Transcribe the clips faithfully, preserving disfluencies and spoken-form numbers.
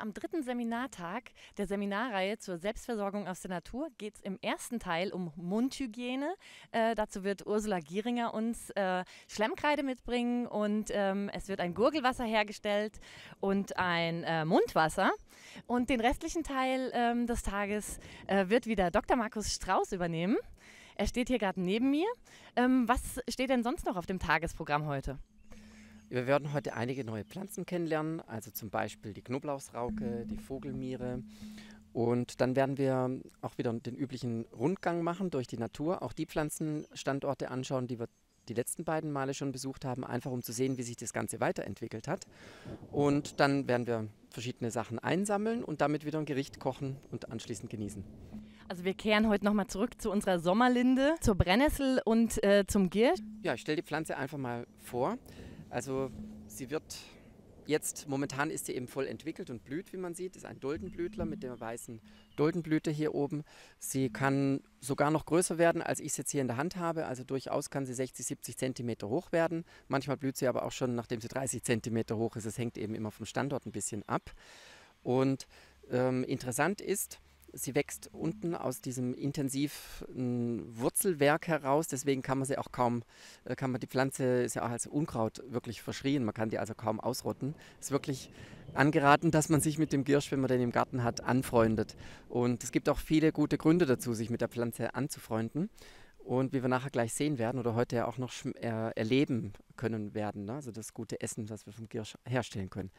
am dritten Seminartag der Seminarreihe zur Selbstversorgung aus der Natur geht es im ersten Teil um Mundhygiene. Äh, dazu wird Ursula Gieringer uns äh, Schlämmkreide mitbringen und ähm, es wird ein Gurgelwasser hergestellt und ein äh, Mundwasser. Und den restlichen Teil ähm, des Tages äh, wird wieder Doktor Markus Strauss übernehmen. Er steht hier gerade neben mir. Ähm, was steht denn sonst noch auf dem Tagesprogramm heute? Wir werden heute einige neue Pflanzen kennenlernen, also zum Beispiel die Knoblauchrauke, die Vogelmiere. Und dann werden wir auch wieder den üblichen Rundgang machen durch die Natur, auch die Pflanzenstandorte anschauen, die wir die letzten beiden Male schon besucht haben, einfach um zu sehen, wie sich das Ganze weiterentwickelt hat. Und dann werden wir verschiedene Sachen einsammeln und damit wieder ein Gericht kochen und anschließend genießen. Also wir kehren heute nochmal zurück zu unserer Sommerlinde, zur Brennnessel und äh, zum Giersch. Ja, ich stelle die Pflanze einfach mal vor. Also sie wird jetzt, momentan ist sie eben voll entwickelt und blüht, wie man sieht, ist ein Duldenblütler mit der weißen Duldenblüte hier oben. Sie kann sogar noch größer werden, als ich es jetzt hier in der Hand habe, also durchaus kann sie sechzig, siebzig Zentimeter hoch werden. Manchmal blüht sie aber auch schon, nachdem sie dreißig Zentimeter hoch ist. Es hängt eben immer vom Standort ein bisschen ab. Und ähm, interessant ist, sie wächst unten aus diesem intensiven Wurzelwerk heraus, deswegen kann man sie auch kaum, kann man die Pflanze, ist ja auch als Unkraut wirklich verschrien, man kann die also kaum ausrotten. Ist wirklich angeraten, dass man sich mit dem Giersch, wenn man den im Garten hat, anfreundet. Und es gibt auch viele gute Gründe dazu, sich mit der Pflanze anzufreunden. Und wie wir nachher gleich sehen werden oder heute ja auch noch erleben können werden, ne? Also das gute Essen, das wir vom Giersch herstellen können.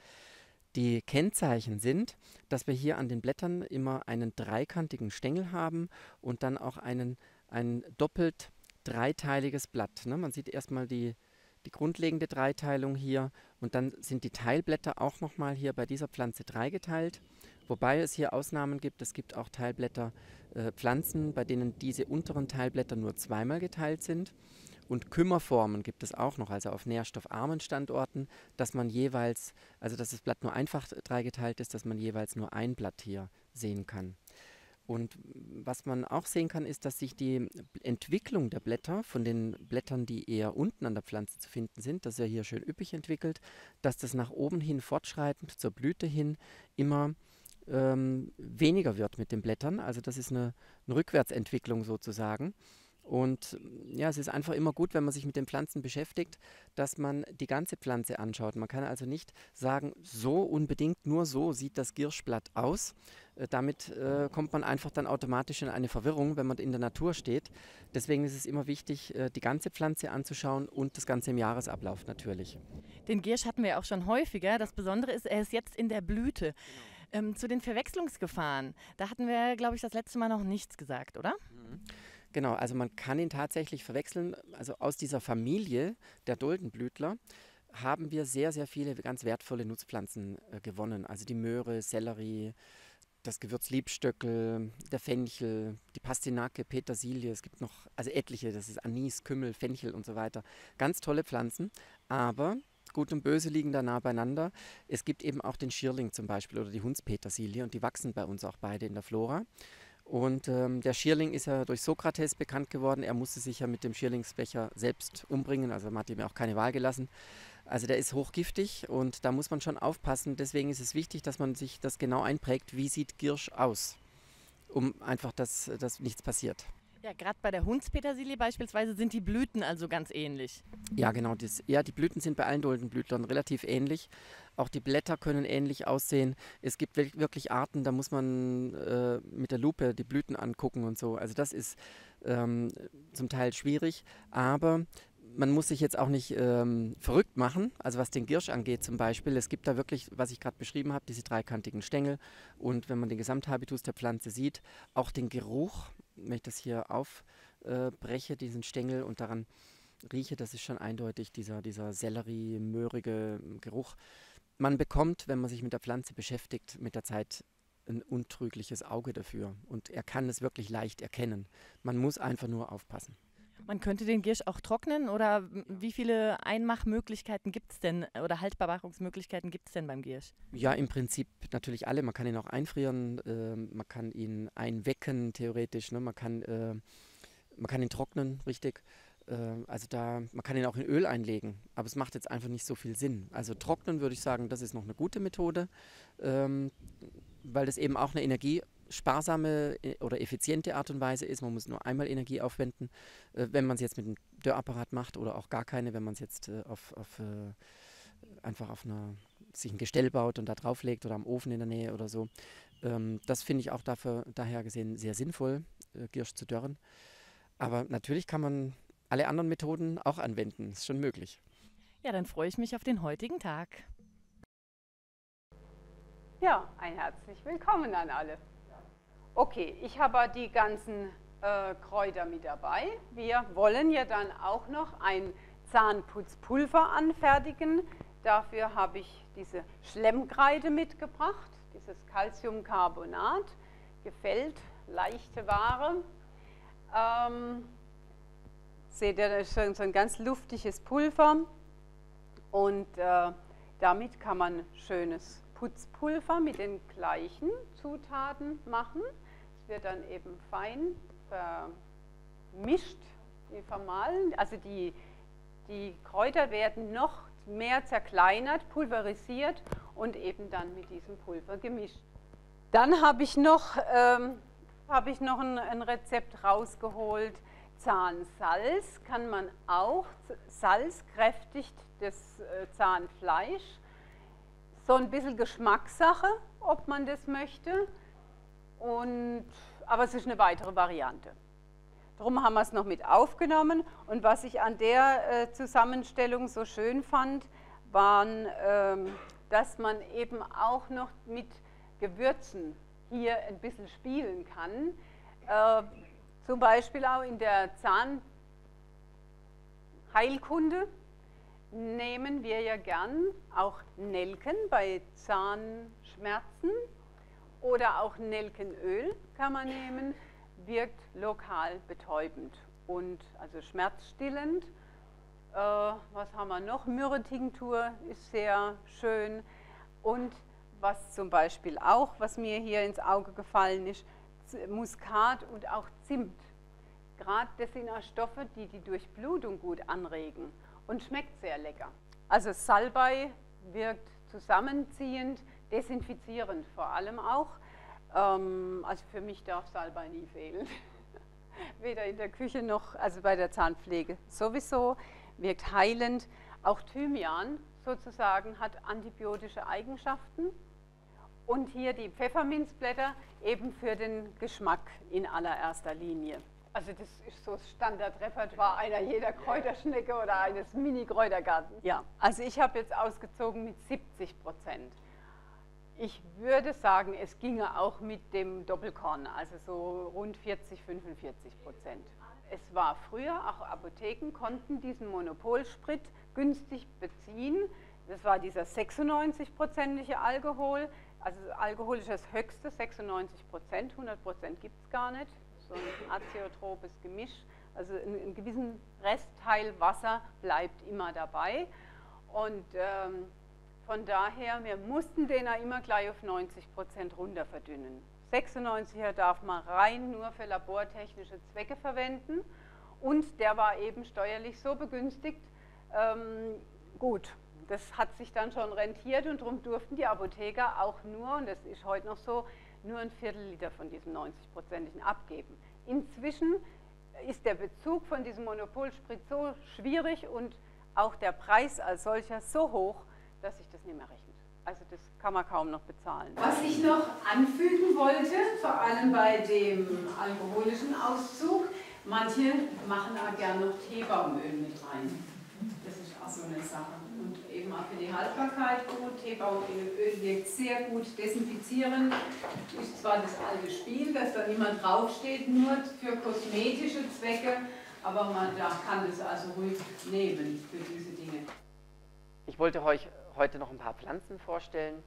Die Kennzeichen sind, dass wir hier an den Blättern immer einen dreikantigen Stängel haben und dann auch einen, ein doppelt dreiteiliges Blatt. Ne? Man sieht erstmal die, die grundlegende Dreiteilung hier und dann sind die Teilblätter auch nochmal hier bei dieser Pflanze dreigeteilt, wobei es hier Ausnahmen gibt. Es gibt auch Teilblätter, äh, Pflanzen, bei denen diese unteren Teilblätter nur zweimal geteilt sind. Und Kümmerformen gibt es auch noch, also auf nährstoffarmen Standorten, dass man jeweils, also dass das Blatt nur einfach dreigeteilt ist, dass man jeweils nur ein Blatt hier sehen kann. Und was man auch sehen kann, ist, dass sich die Entwicklung der Blätter von den Blättern, die eher unten an der Pflanze zu finden sind, das ist ja hier schön üppig entwickelt, dass das nach oben hin fortschreitend zur Blüte hin immer ähm, weniger wird mit den Blättern. Also das ist eine, eine Rückwärtsentwicklung sozusagen. Und ja, es ist einfach immer gut, wenn man sich mit den Pflanzen beschäftigt, dass man die ganze Pflanze anschaut. Man kann also nicht sagen, so unbedingt, nur so sieht das Gierschblatt aus. Äh, damit äh, kommt man einfach dann automatisch in eine Verwirrung, wenn man in der Natur steht. Deswegen ist es immer wichtig, äh, die ganze Pflanze anzuschauen und das Ganze im Jahresablauf natürlich. Den Giersch hatten wir auch schon häufiger. Das Besondere ist, er ist jetzt in der Blüte. Ähm, zu den Verwechslungsgefahren, da hatten wir, glaube ich, das letzte Mal noch nichts gesagt, oder? Mhm. Genau, also man kann ihn tatsächlich verwechseln. Also aus dieser Familie der Duldenblütler haben wir sehr, sehr viele ganz wertvolle Nutzpflanzen äh, gewonnen. Also die Möhre, Sellerie, das Gewürz Liebstöckel, der Fenchel, die Pastinake, Petersilie. Es gibt noch also etliche, das ist Anis, Kümmel, Fenchel und so weiter. Ganz tolle Pflanzen, aber Gut und Böse liegen da nah beieinander. Es gibt eben auch den Schierling zum Beispiel oder die Hundspetersilie und die wachsen bei uns auch beide in der Flora. Und ähm, der Schierling ist ja durch Sokrates bekannt geworden. Er musste sich ja mit dem Schierlingsbecher selbst umbringen, also man hat ihm ja auch keine Wahl gelassen. Also der ist hochgiftig und da muss man schon aufpassen. Deswegen ist es wichtig, dass man sich das genau einprägt, wie sieht Giersch aus, um einfach, dass, dass nichts passiert. Ja, gerade bei der Hundspetersilie beispielsweise sind die Blüten also ganz ähnlich. Ja, genau. Das, ja, die Blüten sind bei allen Duldenblütlern relativ ähnlich. Auch die Blätter können ähnlich aussehen. Es gibt wirklich Arten, da muss man äh, mit der Lupe die Blüten angucken und so. Also das ist ähm, zum Teil schwierig, aber man muss sich jetzt auch nicht ähm, verrückt machen, also was den Giersch angeht zum Beispiel. Es gibt da wirklich, was ich gerade beschrieben habe, diese dreikantigen Stängel. Und wenn man den Gesamthabitus der Pflanze sieht, auch den Geruch, wenn ich das hier aufbreche, äh, diesen Stängel und daran rieche, das ist schon eindeutig dieser, dieser Sellerie-möhrige Geruch. Man bekommt, wenn man sich mit der Pflanze beschäftigt, mit der Zeit ein untrügliches Auge dafür. Und er kann es wirklich leicht erkennen. Man muss einfach nur aufpassen. Man könnte den Giersch auch trocknen oder wie viele Einmachmöglichkeiten gibt es denn oder Haltbarmachungsmöglichkeiten gibt es denn beim Giersch? Ja, im Prinzip natürlich alle. Man kann ihn auch einfrieren, äh, man kann ihn einwecken theoretisch, ne? Man kann, äh, man kann ihn trocknen, richtig. Äh, also da, man kann ihn auch in Öl einlegen, aber es macht jetzt einfach nicht so viel Sinn. Also trocknen würde ich sagen, das ist noch eine gute Methode. Ähm, weil das eben auch eine energiesparsame oder effiziente Art und Weise ist. Man muss nur einmal Energie aufwenden, äh, wenn man es jetzt mit einem Dörrapparat macht oder auch gar keine, wenn man es jetzt äh, auf, auf, äh, einfach auf einer, sich ein Gestell baut und da drauf legt oder am Ofen in der Nähe oder so. Ähm, das finde ich auch dafür, daher gesehen sehr sinnvoll, äh, Giersch zu dörren. Aber natürlich kann man alle anderen Methoden auch anwenden, ist schon möglich. Ja, dann freue ich mich auf den heutigen Tag. Ja, ein herzlich willkommen an alle. Okay, ich habe die ganzen äh, Kräuter mit dabei. Wir wollen ja dann auch noch ein Zahnputzpulver anfertigen. Dafür habe ich diese Schlämmkreide mitgebracht, dieses Calciumcarbonat, gefällt, leichte Ware. Ähm, seht ihr, das ist schon so ein ganz luftiges Pulver und äh, damit kann man schönes Putzpulver mit den gleichen Zutaten machen. Es wird dann eben fein vermischt, äh, vermahlen. Also die, die Kräuter werden noch mehr zerkleinert, pulverisiert und eben dann mit diesem Pulver gemischt. Dann habe ich noch... Ähm, habe ich noch ein, ein Rezept rausgeholt. Zahnsalz kann man auch. Salz kräftigt das äh, Zahnfleisch. So ein bisschen Geschmackssache, ob man das möchte. Und, aber es ist eine weitere Variante. Darum haben wir es noch mit aufgenommen. Und was ich an der äh, Zusammenstellung so schön fand, waren, ähm, dass man eben auch noch mit Gewürzen hier ein bisschen spielen kann, äh, zum Beispiel auch in der Zahnheilkunde nehmen wir ja gern auch Nelken bei Zahnschmerzen oder auch Nelkenöl kann man nehmen, wirkt lokal betäubend und also schmerzstillend. Äh, was haben wir noch? Myrrhe-Tinktur ist sehr schön und was zum Beispiel auch, was mir hier ins Auge gefallen ist, Muskat und auch Zimt. Gerade das sind auch Stoffe, die die Durchblutung gut anregen und schmeckt sehr lecker. Also Salbei wirkt zusammenziehend, desinfizierend vor allem auch. Also für mich darf Salbei nie fehlen. Weder in der Küche noch, also bei der Zahnpflege sowieso, wirkt heilend. Auch Thymian sozusagen hat antibiotische Eigenschaften. Und hier die Pfefferminzblätter eben für den Geschmack in allererster Linie. Also das ist so das Standardrepertoire einer jeder Kräuterschnecke oder eines Mini-Kräutergartens. Ja, also ich habe jetzt ausgezogen mit siebzig Prozent. Ich würde sagen, es ginge auch mit dem Doppelkorn, also so rund vierzig, fünfundvierzig Prozent. Es war früher, auch Apotheken konnten diesen Monopolsprit günstig beziehen. Das war dieser sechsundneunzig-prozentige Alkohol. Also Alkohol ist das höchste, sechsundneunzig Prozent, hundert Prozent gibt es gar nicht. So ein azeotropes Gemisch, also einen gewissen Restteil Wasser bleibt immer dabei. Und ähm, von daher, wir mussten den ja immer gleich auf neunzig Prozent runter verdünnen. sechsundneunziger darf man rein nur für labortechnische Zwecke verwenden und der war eben steuerlich so begünstigt, ähm, gut, das hat sich dann schon rentiert und darum durften die Apotheker auch nur, und das ist heute noch so, nur ein Viertel Liter von diesem neunzig-prozentigen abgeben. Inzwischen ist der Bezug von diesem Monopolsprit so schwierig und auch der Preis als solcher so hoch, dass sich das nicht mehr rechnet. Also das kann man kaum noch bezahlen. Was ich noch anfügen wollte, vor allem bei dem alkoholischen Auszug, manche machen auch gerne noch Teebaumöl mit rein. Das ist auch so eine Sache. Und eben auch für die Haltbarkeit gut. Teebaumöl wirkt sehr gut desinfizierend. Ist zwar das alte Spiel, dass da niemand draufsteht, nur für kosmetische Zwecke, aber man kann das also ruhig nehmen für diese Dinge. Ich wollte euch heute noch ein paar Pflanzen vorstellen.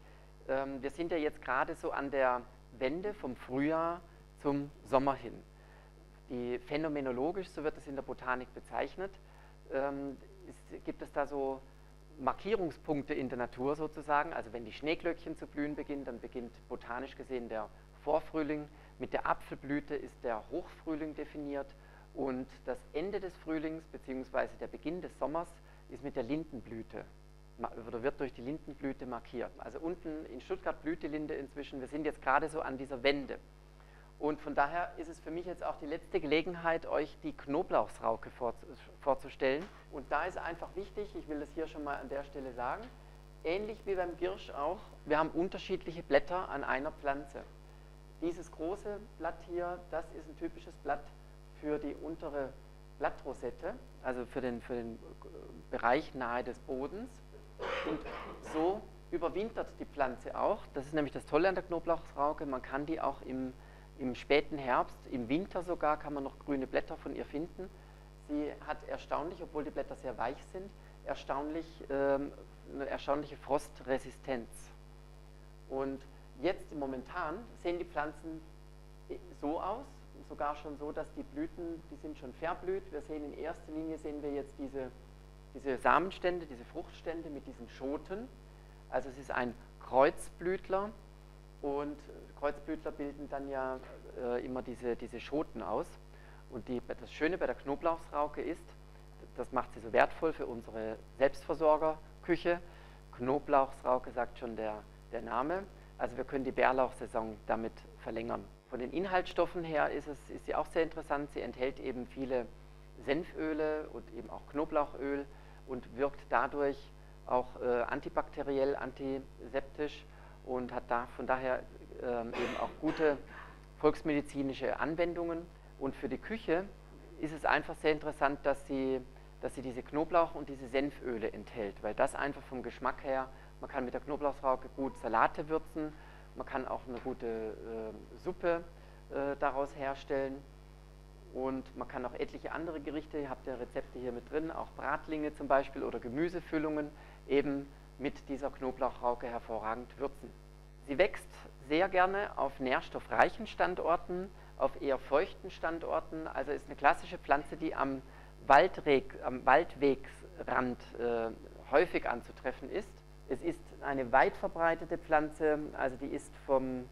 Wir sind ja jetzt gerade so an der Wende vom Frühjahr zum Sommer hin. Die phänomenologisch, so wird es in der Botanik bezeichnet, ist, gibt es da so Markierungspunkte in der Natur sozusagen. Also wenn die Schneeglöckchen zu blühen beginnen, dann beginnt botanisch gesehen der Vorfrühling. Mit der Apfelblüte ist der Hochfrühling definiert und das Ende des Frühlings bzw. der Beginn des Sommers ist mit der Lindenblüte oder wird durch die Lindenblüte markiert. Also unten in Stuttgart blüht die Linde inzwischen. Wir sind jetzt gerade so an dieser Wende. Und von daher ist es für mich jetzt auch die letzte Gelegenheit, euch die Knoblauchrauke vorzustellen. Und da ist einfach wichtig, ich will das hier schon mal an der Stelle sagen, ähnlich wie beim Giersch auch, wir haben unterschiedliche Blätter an einer Pflanze. Dieses große Blatt hier, das ist ein typisches Blatt für die untere Blattrosette, also für den, für den Bereich nahe des Bodens. Und so überwintert die Pflanze auch. Das ist nämlich das Tolle an der Knoblauchrauke, man kann die auch im Im späten Herbst, im Winter sogar, kann man noch grüne Blätter von ihr finden. Sie hat erstaunlich, obwohl die Blätter sehr weich sind, erstaunlich, ähm, eine erstaunliche Frostresistenz. Und jetzt momentan sehen die Pflanzen so aus, sogar schon so, dass die Blüten, die sind schon verblüht. Wir sehen in erster Linie, sehen wir jetzt diese, diese Samenstände, diese Fruchtstände mit diesen Schoten. Also es ist ein Kreuzblütler. Und Kreuzblütler bilden dann ja äh, immer diese, diese Schoten aus. Und die, das Schöne bei der Knoblauchrauke ist, das macht sie so wertvoll für unsere Selbstversorgerküche. Knoblauchrauke sagt schon der, der Name. Also wir können die Bärlauchsaison damit verlängern. Von den Inhaltsstoffen her ist, es, ist sie auch sehr interessant. Sie enthält eben viele Senföle und eben auch Knoblauchöl und wirkt dadurch auch äh, antibakteriell, antiseptisch. Und hat da von daher ähm, eben auch gute volksmedizinische Anwendungen. Und für die Küche ist es einfach sehr interessant, dass sie, dass sie diese Knoblauch- und diese Senföle enthält, weil das einfach vom Geschmack her, man kann mit der Knoblauchrauke gut Salate würzen, man kann auch eine gute äh, Suppe äh, daraus herstellen und man kann auch etliche andere Gerichte, ihr habt ja Rezepte hier mit drin, auch Bratlinge zum Beispiel oder Gemüsefüllungen eben mit dieser Knoblauchrauke hervorragend würzen. Sie wächst sehr gerne auf nährstoffreichen Standorten, auf eher feuchten Standorten, also ist eine klassische Pflanze, die am, Waldreg, am Waldwegsrand äh, häufig anzutreffen ist. Es ist eine weit verbreitete Pflanze, also die ist vom,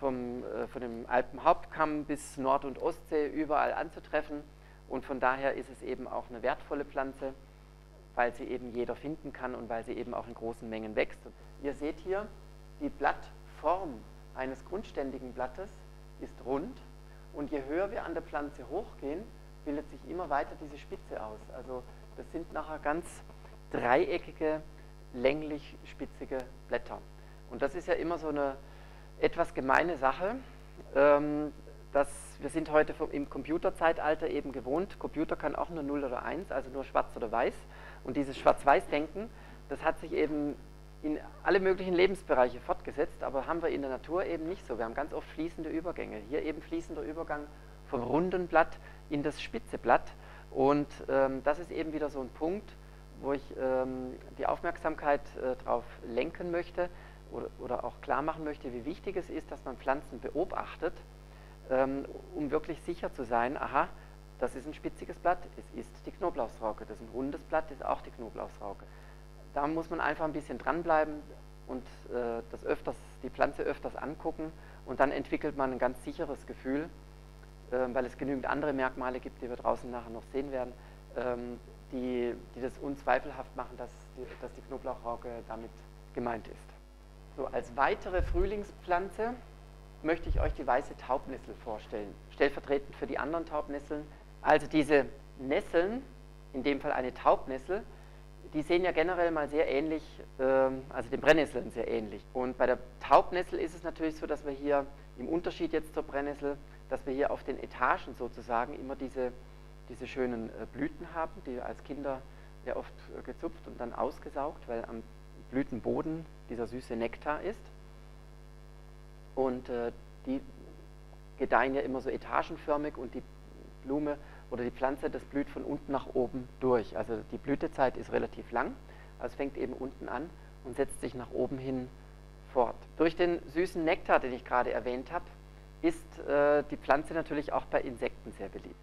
vom, äh, von dem Alpenhauptkamm bis Nord- und Ostsee überall anzutreffen und von daher ist es eben auch eine wertvolle Pflanze, weil sie eben jeder finden kann und weil sie eben auch in großen Mengen wächst. Ihr seht hier, die Blattform eines grundständigen Blattes ist rund und je höher wir an der Pflanze hochgehen, bildet sich immer weiter diese Spitze aus. Also das sind nachher ganz dreieckige, länglich spitzige Blätter. Und das ist ja immer so eine etwas gemeine Sache, ähm, dass wir sind heute vom, im Computerzeitalter eben gewohnt, Computer kann auch nur null oder eins, also nur schwarz oder weiß. Und dieses Schwarz-Weiß-Denken, das hat sich eben in alle möglichen Lebensbereiche fortgesetzt, aber haben wir in der Natur eben nicht so. Wir haben ganz oft fließende Übergänge. Hier eben fließender Übergang vom runden Blatt in das spitze Blatt. Und ähm, das ist eben wieder so ein Punkt, wo ich ähm, die Aufmerksamkeit äh, darauf lenken möchte oder, oder auch klar machen möchte, wie wichtig es ist, dass man Pflanzen beobachtet, ähm, um wirklich sicher zu sein, aha, das ist ein spitziges Blatt, es ist die Knoblauchrauke. Das ist ein rundes Blatt, das ist auch die Knoblauchrauke. Da muss man einfach ein bisschen dranbleiben und äh, das öfters, die Pflanze öfters angucken und dann entwickelt man ein ganz sicheres Gefühl, äh, weil es genügend andere Merkmale gibt, die wir draußen nachher noch sehen werden, ähm, die, die das unzweifelhaft machen, dass die, dass die Knoblauchrauke damit gemeint ist. So, als weitere Frühlingspflanze möchte ich euch die weiße Taubnessel vorstellen, stellvertretend für die anderen Taubnesseln. Also diese Nesseln, in dem Fall eine Taubnessel, die sehen ja generell mal sehr ähnlich, ähm, also den Brennnesseln sehr ähnlich. Und bei der Taubnessel ist es natürlich so, dass wir hier im Unterschied jetzt zur Brennnessel, dass wir hier auf den Etagen sozusagen immer diese, diese schönen äh, Blüten haben, die als Kinder ja oft äh, gezupft und dann ausgesaugt, weil am Blütenboden dieser süße Nektar ist. Und äh, die gedeihen ja immer so etagenförmig und die Blume oder die Pflanze, das blüht von unten nach oben durch. Also die Blütezeit ist relativ lang, also fängt eben unten an und setzt sich nach oben hin fort. Durch den süßen Nektar, den ich gerade erwähnt habe, ist äh, die Pflanze natürlich auch bei Insekten sehr beliebt.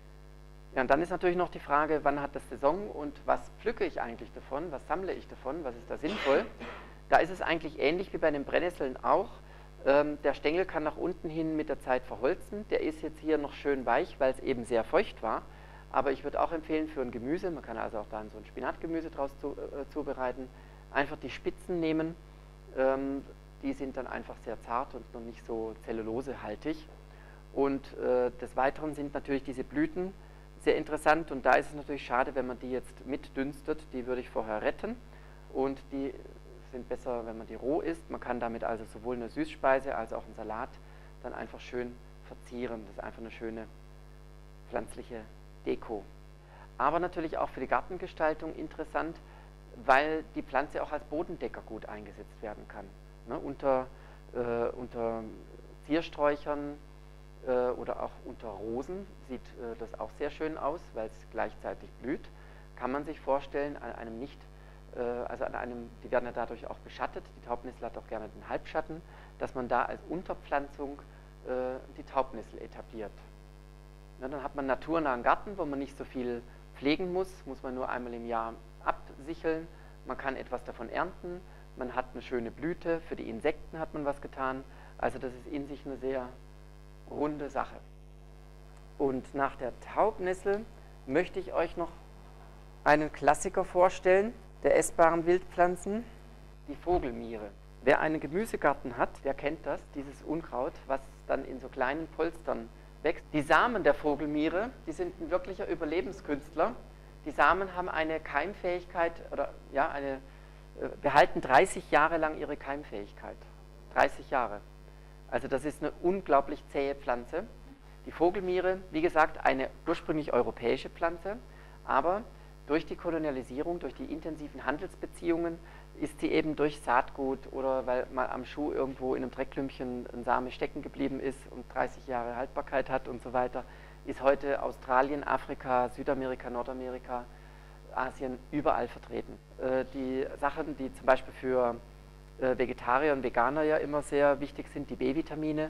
Ja, und dann ist natürlich noch die Frage, wann hat das Saison und was pflücke ich eigentlich davon, was sammle ich davon, was ist da sinnvoll? Da ist es eigentlich ähnlich wie bei den Brennnesseln auch. Der Stängel kann nach unten hin mit der Zeit verholzen. Der ist jetzt hier noch schön weich, weil es eben sehr feucht war. Aber ich würde auch empfehlen für ein Gemüse, man kann also auch dann so ein Spinatgemüse draus zu, äh, zubereiten, einfach die Spitzen nehmen, ähm, die sind dann einfach sehr zart und noch nicht so zellulosehaltig. Und äh, des Weiteren sind natürlich diese Blüten sehr interessant und da ist es natürlich schade, wenn man die jetzt mitdünstet, die würde ich vorher retten und die sind besser, wenn man die roh isst. Man kann damit also sowohl eine Süßspeise als auch einen Salat dann einfach schön verzieren. Das ist einfach eine schöne pflanzliche Deko. Aber natürlich auch für die Gartengestaltung interessant, weil die Pflanze auch als Bodendecker gut eingesetzt werden kann. Ne, unter, äh, unter Ziersträuchern äh, oder auch unter Rosen sieht äh, das auch sehr schön aus, weil es gleichzeitig blüht. Kann man sich vorstellen, an einem nicht, äh, also an einem, die werden ja dadurch auch beschattet, die Taubnessel hat auch gerne den Halbschatten, dass man da als Unterpflanzung äh, die Taubnessel etabliert. Ne, dann hat man einen naturnahen Garten, wo man nicht so viel pflegen muss, muss man nur einmal im Jahr absicheln, man kann etwas davon ernten, man hat eine schöne Blüte, für die Insekten hat man was getan, also das ist in sich eine sehr runde Sache. Und nach der Taubnessel möchte ich euch noch einen Klassiker vorstellen, der essbaren Wildpflanzen, die Vogelmiere. Wer einen Gemüsegarten hat, der kennt das, dieses Unkraut, was dann in so kleinen Polstern wächst. Die Samen der Vogelmiere, die sind ein wirklicher Überlebenskünstler. Die Samen haben eine Keimfähigkeit, oder ja, eine, behalten dreißig Jahre lang ihre Keimfähigkeit. dreißig Jahre. Also das ist eine unglaublich zähe Pflanze. Die Vogelmiere, wie gesagt, eine ursprünglich europäische Pflanze, aber durch die Kolonialisierung, durch die intensiven Handelsbeziehungen ist sie eben durch Saatgut oder weil mal am Schuh irgendwo in einem Dreckklümpchen ein Same stecken geblieben ist und dreißig Jahre Haltbarkeit hat und so weiter, ist heute Australien, Afrika, Südamerika, Nordamerika, Asien überall vertreten. Die Sachen, die zum Beispiel für Vegetarier und Veganer ja immer sehr wichtig sind, die B-Vitamine,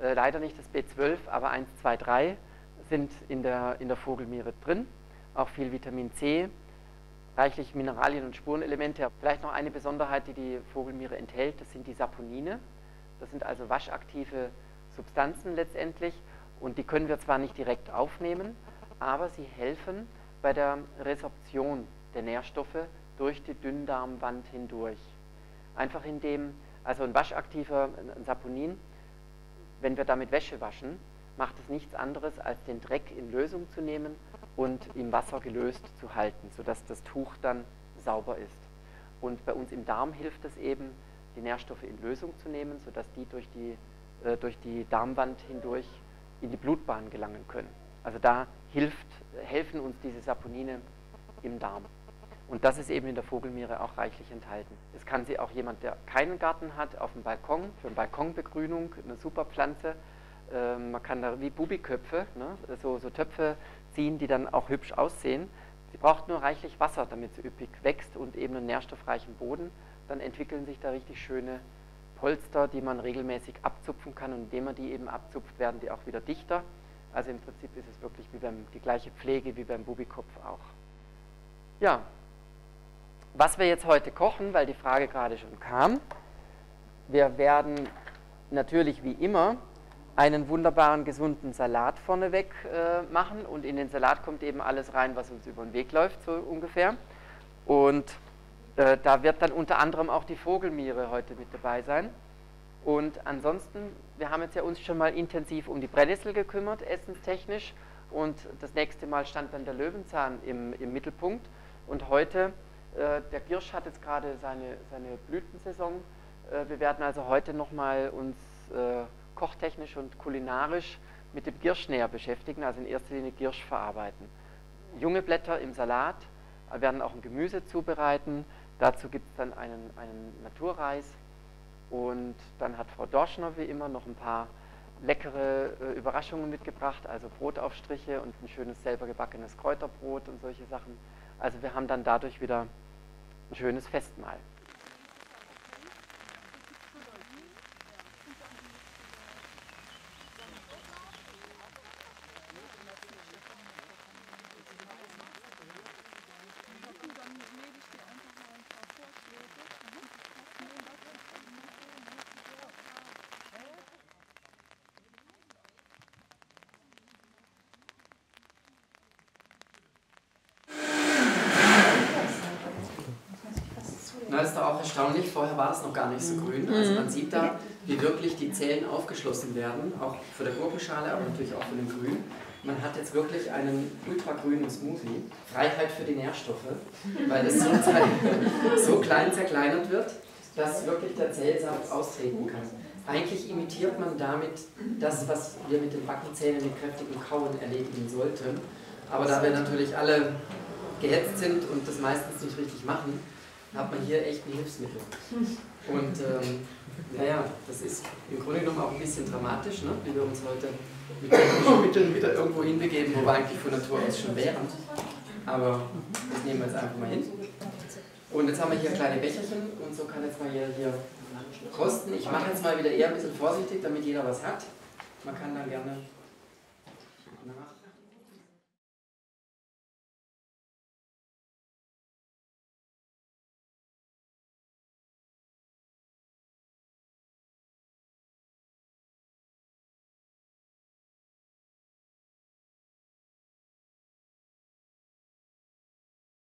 leider nicht das B zwölf, aber eins, zwei, drei sind in der, in der Vogelmiere drin, auch viel Vitamin C, reichlich Mineralien und Spurenelemente. Vielleicht noch eine Besonderheit, die die Vogelmiere enthält, das sind die Saponine, das sind also waschaktive Substanzen letztendlich und die können wir zwar nicht direkt aufnehmen, aber sie helfen bei der Resorption der Nährstoffe durch die Dünndarmwand hindurch. Einfach indem, also ein waschaktiver ein Saponin, wenn wir damit Wäsche waschen, macht es nichts anderes, als den Dreck in Lösung zu nehmen und im Wasser gelöst zu halten, sodass das Tuch dann sauber ist. Und bei uns im Darm hilft es eben, die Nährstoffe in Lösung zu nehmen, sodass die durch die, äh, durch die Darmwand hindurch in die Blutbahn gelangen können. Also da hilft, helfen uns diese Saponine im Darm. Und das ist eben in der Vogelmiere auch reichlich enthalten. Es kann sie auch jemand, der keinen Garten hat, auf dem Balkon, für eine Balkonbegrünung, eine super Pflanze. Ähm, man kann da wie Bubiköpfe, ne, so, so Töpfe ziehen, die dann auch hübsch aussehen. Sie braucht nur reichlich Wasser, damit sie üppig wächst und eben einen nährstoffreichen Boden. Dann entwickeln sich da richtig schöne Polster, die man regelmäßig abzupfen kann. Und indem man die eben abzupft, werden die auch wieder dichter. Also im Prinzip ist es wirklich wie beim, die gleiche Pflege wie beim Bubikopf auch. Ja, was wir jetzt heute kochen, weil die Frage gerade schon kam, wir werden natürlich wie immer einen wunderbaren, gesunden Salat vorneweg äh, machen und in den Salat kommt eben alles rein, was uns über den Weg läuft, so ungefähr. Und äh, da wird dann unter anderem auch die Vogelmiere heute mit dabei sein. Und ansonsten, wir haben jetzt ja uns schon mal intensiv um die Brennnessel gekümmert, essenstechnisch. Und das nächste Mal stand dann der Löwenzahn im, im Mittelpunkt. Und heute, äh, der Giersch hat jetzt gerade seine, seine Blütensaison. Äh, wir werden also heute nochmal uns äh, kochtechnisch und kulinarisch mit dem Giersch näher beschäftigen, also in erster Linie Giersch verarbeiten. Junge Blätter im Salat, wir werden auch ein Gemüse zubereiten. Dazu gibt es dann einen, einen Naturreis. Und dann hat Frau Dorschner wie immer noch ein paar leckere äh, Überraschungen mitgebracht, also Brotaufstriche und ein schönes selber gebackenes Kräuterbrot und solche Sachen. Also wir haben dann dadurch wieder ein schönes Festmahl. erstaunlich, vorher war es noch gar nicht so grün. Also man sieht da, wie wirklich die Zellen aufgeschlossen werden, auch für der Gurkenschale, aber natürlich auch für den Grün. Man hat jetzt wirklich einen ultragrünen Smoothie. Freiheit für die Nährstoffe, weil es sonst halt so klein zerkleinert wird, dass wirklich der Zellsaft austreten kann. Eigentlich imitiert man damit das, was wir mit den Backenzähnen mit kräftigem Kauen erledigen sollten. Aber da wir natürlich alle gehetzt sind und das meistens nicht richtig machen, hat man hier echt ein Hilfsmittel. Und ähm, naja, das ist im Grunde genommen auch ein bisschen dramatisch, ne? Wie wir uns heute mit technischen Mitteln wieder irgendwo hinbegeben, wo wir eigentlich von Natur aus schon wären. Aber das nehmen wir jetzt einfach mal hin. Und jetzt haben wir hier kleine Becherchen und so kann jetzt mal jeder hier kosten. Ich mache jetzt mal wieder eher ein bisschen vorsichtig, damit jeder was hat. Man kann dann gerne...